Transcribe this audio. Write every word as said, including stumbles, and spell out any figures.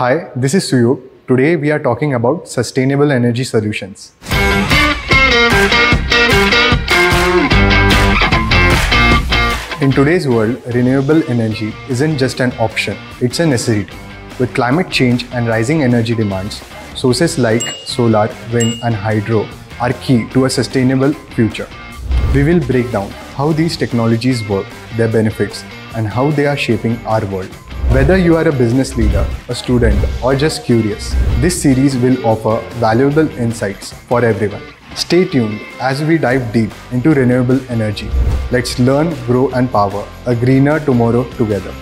Hi, this is Suyog. Today we are talking about sustainable energy solutions. In today's world, renewable energy isn't just an option, it's a necessity. With climate change and rising energy demands, sources like solar, wind and hydro are key to a sustainable future. We will break down how these technologies work, their benefits and how they are shaping our world. Whether you are a business leader, a student or just curious, this series will offer valuable insights for everyone. Stay tuned as we dive deep into renewable energy. Let's learn, grow and power a greener tomorrow together.